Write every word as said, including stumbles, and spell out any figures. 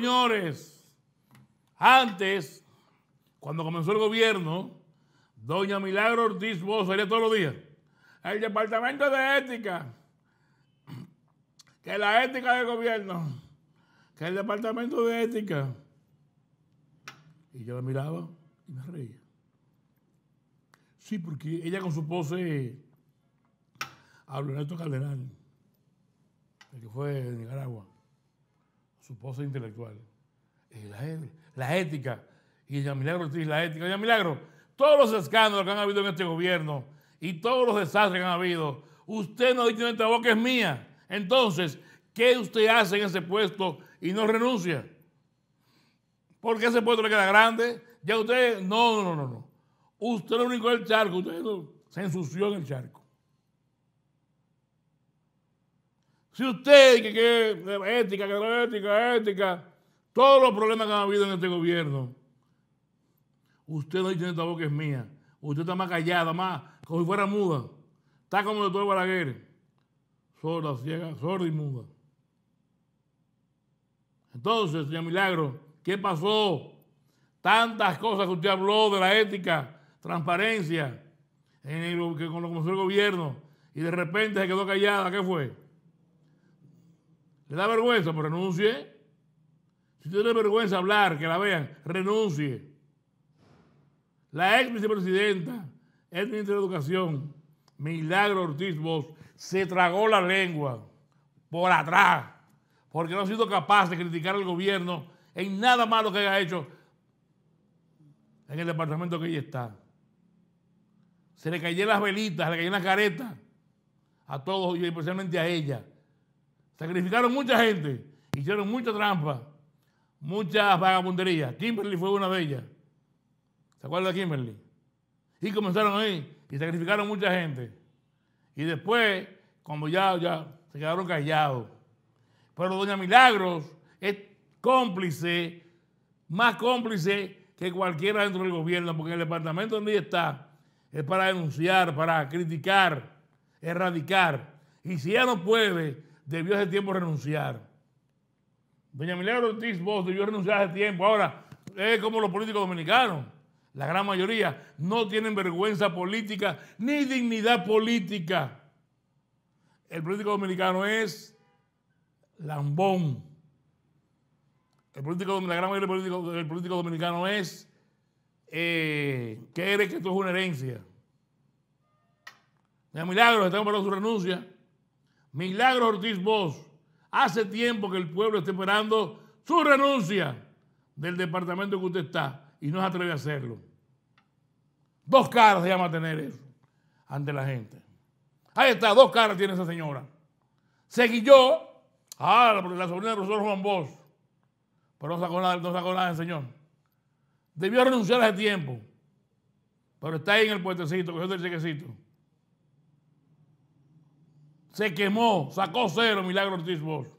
Señores, antes, cuando comenzó el gobierno, doña Milagros Ortiz Bosch salía todos los días. El Departamento de Ética, que la ética del gobierno, que el Departamento de Ética. Y yo la miraba y me reía. Sí, porque ella con su pose habló Ernesto Cardenal, el que fue de Nicaragua. Su pose intelectual, eh, la, la ética, y doña Milagros Ortiz, la ética. Doña Milagros, todos los escándalos que han habido en este gobierno y todos los desastres que han habido, usted no ha dicho en esta boca es mía. Entonces, ¿qué usted hace en ese puesto y no renuncia? Porque ese puesto le queda grande. Ya usted, no, no, no, no. Usted lo único es el charco, usted no, se ensució en el charco. Si usted, que, que ética, que ética, ética, todos los problemas que han habido en este gobierno, usted no dice esta boca es mía. Usted está más callada, más, como si fuera muda. Está como el doctor Balaguer, sorda, ciega, sorda y muda. Entonces, señor Milagro, ¿qué pasó? Tantas cosas que usted habló de la ética, transparencia, en lo que comenzó el gobierno, y de repente se quedó callada. ¿Qué fue? ¿Le da vergüenza? Pues renuncie. Si usted le da vergüenza hablar, que la vean, renuncie. La ex vicepresidenta, ex ministra de Educación, Milagros Ortiz Bosch, se tragó la lengua por atrás, porque no ha sido capaz de criticar al gobierno en nada malo que haya hecho en el departamento que ella está. Se le cayeron las velitas, se le cayeron las caretas a todos y especialmente a ella. Sacrificaron mucha gente, hicieron mucha trampa, muchas vagabunderías. Kimberly fue una de ellas. ¿Se acuerda de Kimberly? Y comenzaron ahí y sacrificaron mucha gente. Y después, como ya, ya se quedaron callados. Pero doña Milagros es cómplice, más cómplice que cualquiera dentro del gobierno, porque el departamento donde ella está es para denunciar, para criticar, erradicar. Y si ella no puede, debió hace tiempo renunciar. Doña Milagros Ortiz Bosch debió renunciar hace tiempo. Ahora, es como los políticos dominicanos. La gran mayoría no tienen vergüenza política ni dignidad política. El político dominicano es lambón. El político, la gran mayoría del político, del político dominicano es eh, que eres que esto es una herencia. Doña Milagros, estamos para su renuncia. Milagros Ortiz Bosch, hace tiempo que el pueblo está esperando su renuncia del departamento que usted está y no se atreve a hacerlo. Dos caras se llama tener eso ante la gente. Ahí está, dos caras tiene esa señora. Seguilló a ah, la, la sobrina del profesor Juan Bosch, pero no sacó nada, no sacó nada del señor. Debió renunciar hace tiempo, pero está ahí en el puentecito, cogió del chequecito. Se quemó, sacó cero Milagros Ortiz Bosch.